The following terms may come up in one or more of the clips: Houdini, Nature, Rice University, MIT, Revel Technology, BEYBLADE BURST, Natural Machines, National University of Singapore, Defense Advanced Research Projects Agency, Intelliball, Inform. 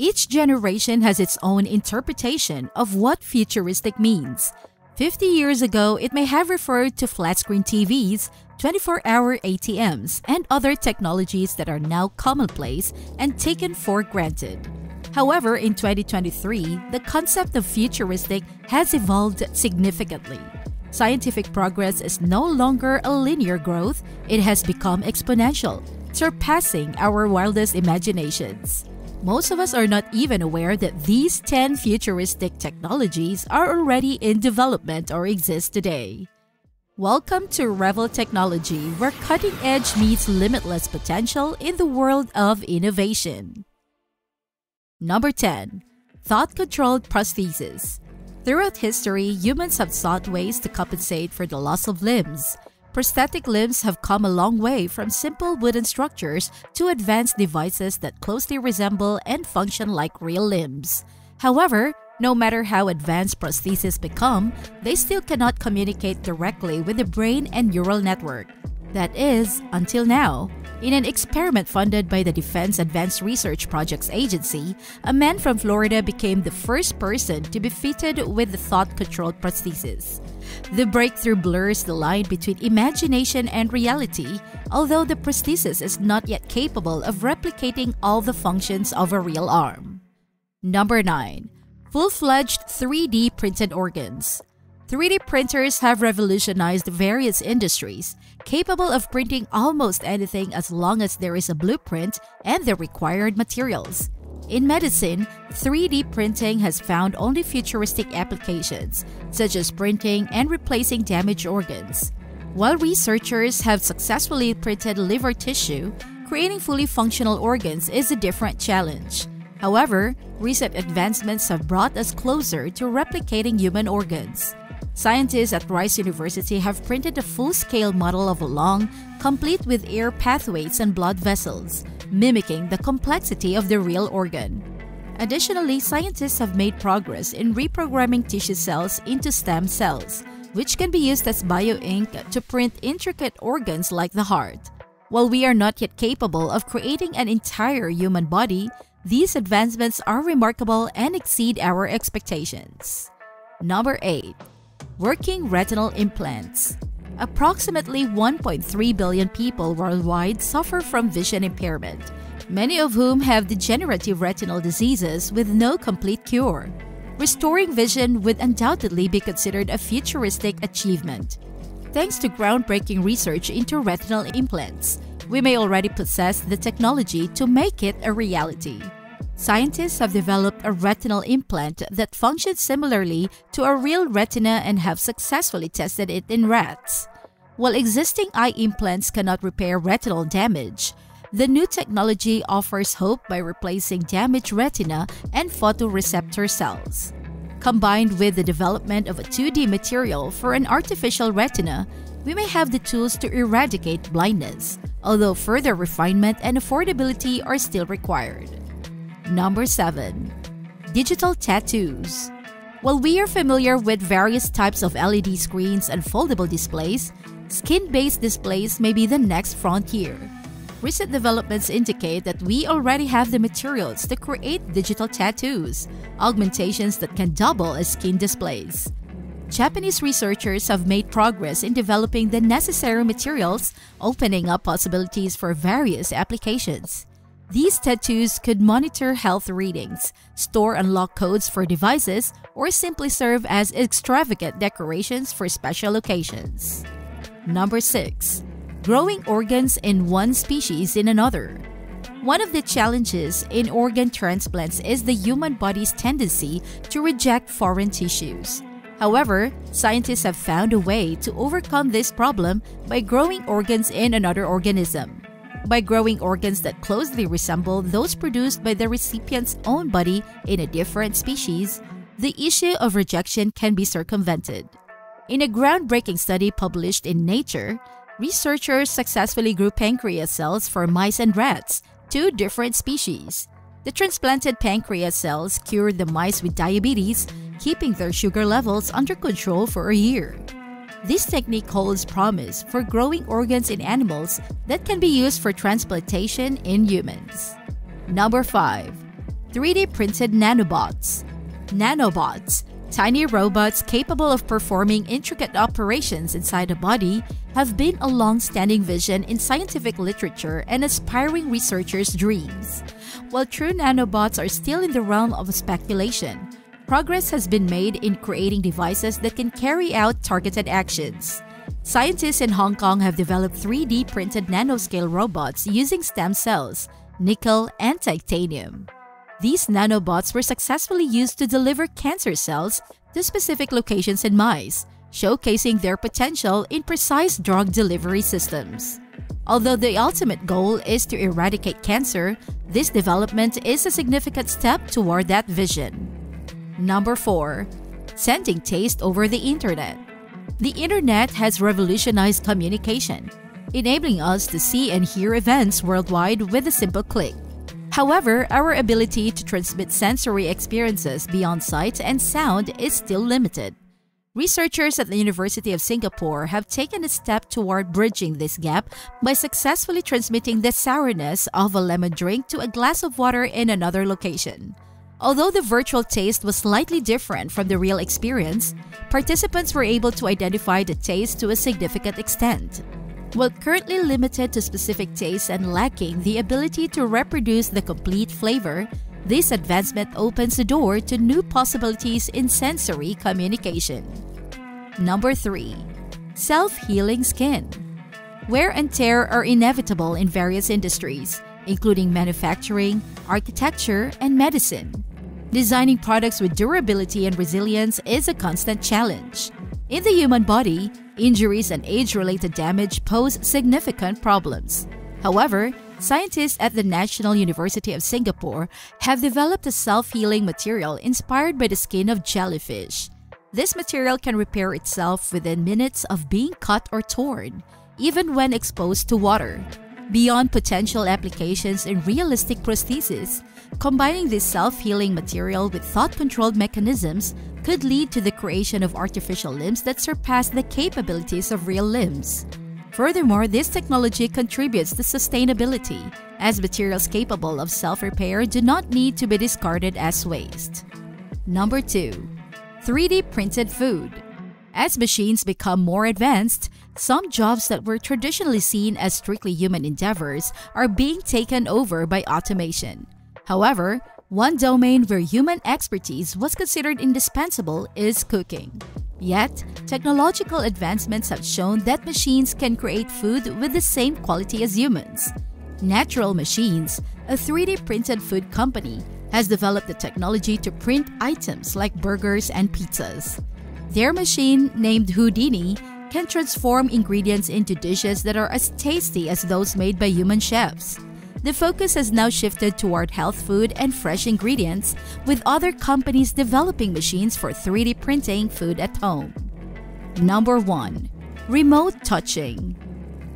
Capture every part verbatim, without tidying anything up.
Each generation has its own interpretation of what futuristic means. fifty years ago, it may have referred to flat-screen T Vs, twenty-four hour A T Ms, and other technologies that are now commonplace and taken for granted. However, in twenty twenty-three, the concept of futuristic has evolved significantly. Scientific progress is no longer a linear growth, it has become exponential, surpassing our wildest imaginations. Most of us are not even aware that these ten futuristic technologies are already in development or exist today. Welcome to Revel Technology, where cutting edge meets limitless potential in the world of innovation. Number ten. Thought-controlled prostheses. Throughout history, humans have sought ways to compensate for the loss of limbs. Prosthetic limbs have come a long way from simple wooden structures to advanced devices that closely resemble and function like real limbs. However, no matter how advanced prostheses become, they still cannot communicate directly with the brain and neural network. That is, until now. In an experiment funded by the Defense Advanced Research Projects Agency, a man from Florida became the first person to be fitted with the thought-controlled prosthesis. The breakthrough blurs the line between imagination and reality, although the prosthesis is not yet capable of replicating all the functions of a real arm. Number nine. Full-fledged three D printed organs. three D printers have revolutionized various industries, capable of printing almost anything as long as there is a blueprint and the required materials. In medicine, three D printing has found only futuristic applications, such as printing and replacing damaged organs. While researchers have successfully printed liver tissue, creating fully functional organs is a different challenge. However, recent advancements have brought us closer to replicating human organs. Scientists at Rice University have printed a full-scale model of a lung, complete with air pathways and blood vessels, mimicking the complexity of the real organ. Additionally, scientists have made progress in reprogramming tissue cells into stem cells, which can be used as bioink to print intricate organs like the heart. While we are not yet capable of creating an entire human body, these advancements are remarkable and exceed our expectations. Number eight. Working retinal implants. Approximately one point three billion people worldwide suffer from vision impairment, many of whom have degenerative retinal diseases with no complete cure. Restoring vision would undoubtedly be considered a futuristic achievement. Thanks to groundbreaking research into retinal implants, we may already possess the technology to make it a reality. Scientists have developed a retinal implant that functions similarly to a real retina and have successfully tested it in rats. While existing eye implants cannot repair retinal damage, the new technology offers hope by replacing damaged retina and photoreceptor cells. Combined with the development of a two D material for an artificial retina, we may have the tools to eradicate blindness, although further refinement and affordability are still required. Number seven. Digital tattoos. While we are familiar with various types of L E D screens and foldable displays, skin-based displays may be the next frontier. Recent developments indicate that we already have the materials to create digital tattoos, augmentations that can double as skin displays. Japanese researchers have made progress in developing the necessary materials, opening up possibilities for various applications. These tattoos could monitor health readings, store and lock codes for devices, or simply serve as extravagant decorations for special occasions. Number six. Growing organs in one species in another. One of the challenges in organ transplants is the human body's tendency to reject foreign tissues. However, scientists have found a way to overcome this problem by growing organs in another organism. By growing organs that closely resemble those produced by the recipient's own body in a different species, the issue of rejection can be circumvented. In a groundbreaking study published in Nature, researchers successfully grew pancreas cells for mice and rats, two different species. The transplanted pancreas cells cured the mice with diabetes, keeping their sugar levels under control for a year. This technique holds promise for growing organs in animals that can be used for transplantation in humans. Number five. three D printed nanobots. Nanobots, tiny robots capable of performing intricate operations inside a body, have been a long-standing vision in scientific literature and aspiring researchers' dreams. While true nanobots are still in the realm of speculation, progress has been made in creating devices that can carry out targeted actions. Scientists in Hong Kong have developed three D printed nanoscale robots using stem cells, nickel, and titanium. These nanobots were successfully used to deliver cancer cells to specific locations in mice, showcasing their potential in precise drug delivery systems. Although the ultimate goal is to eradicate cancer, this development is a significant step toward that vision. Number four. Sending taste over the Internet. The Internet has revolutionized communication, enabling us to see and hear events worldwide with a simple click. However, our ability to transmit sensory experiences beyond sight and sound is still limited. Researchers at the University of Singapore have taken a step toward bridging this gap by successfully transmitting the sourness of a lemon drink to a glass of water in another location. Although the virtual taste was slightly different from the real experience, participants were able to identify the taste to a significant extent. While currently limited to specific tastes and lacking the ability to reproduce the complete flavor, this advancement opens the door to new possibilities in sensory communication. Number three. Self-healing skin. Wear and tear are inevitable in various industries, including manufacturing, architecture, and medicine. Designing products with durability and resilience is a constant challenge. In the human body, injuries and age-related damage pose significant problems. However, scientists at the National University of Singapore have developed a self-healing material inspired by the skin of jellyfish. This material can repair itself within minutes of being cut or torn, even when exposed to water. Beyond potential applications in realistic prostheses, combining this self-healing material with thought-controlled mechanisms could lead to the creation of artificial limbs that surpass the capabilities of real limbs. Furthermore, this technology contributes to sustainability, as materials capable of self-repair do not need to be discarded as waste. Number two. three D printed food. As machines become more advanced, some jobs that were traditionally seen as strictly human endeavors are being taken over by automation. However, one domain where human expertise was considered indispensable is cooking. Yet, technological advancements have shown that machines can create food with the same quality as humans. Natural Machines, a three D printed food company, has developed the technology to print items like burgers and pizzas. Their machine, named Houdini, can transform ingredients into dishes that are as tasty as those made by human chefs. The focus has now shifted toward health food and fresh ingredients, with other companies developing machines for three D printing food at home. Number one. Remote touching.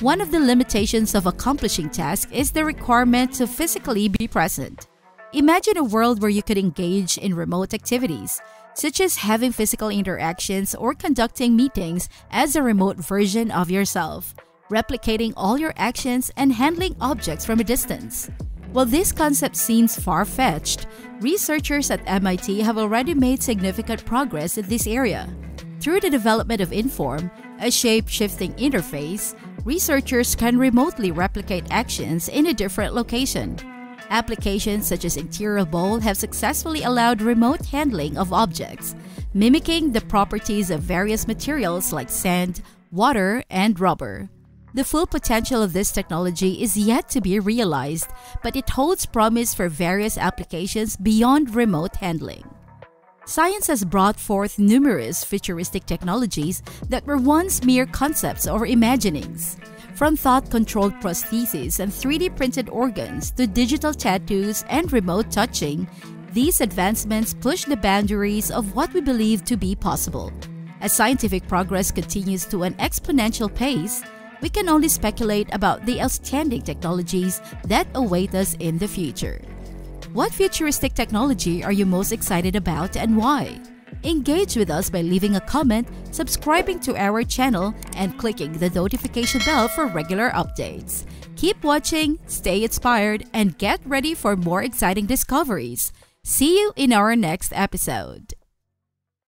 One of the limitations of accomplishing tasks is the requirement to physically be present. Imagine a world where you could engage in remote activities, such as having physical interactions or conducting meetings as a remote version of yourself, replicating all your actions and handling objects from a distance. While this concept seems far-fetched, researchers at M I T have already made significant progress in this area. Through the development of Inform, a shape-shifting interface, researchers can remotely replicate actions in a different location. Applications such as Intelliball have successfully allowed remote handling of objects, mimicking the properties of various materials like sand, water, and rubber. The full potential of this technology is yet to be realized, but it holds promise for various applications beyond remote handling. Science has brought forth numerous futuristic technologies that were once mere concepts or imaginings. From thought-controlled prostheses and three D printed organs to digital tattoos and remote touching, these advancements push the boundaries of what we believe to be possible. As scientific progress continues to an exponential pace, we can only speculate about the outstanding technologies that await us in the future. What futuristic technology are you most excited about and why? Engage with us by leaving a comment, subscribing to our channel, and clicking the notification bell for regular updates. Keep watching, stay inspired, and get ready for more exciting discoveries. See you in our next episode.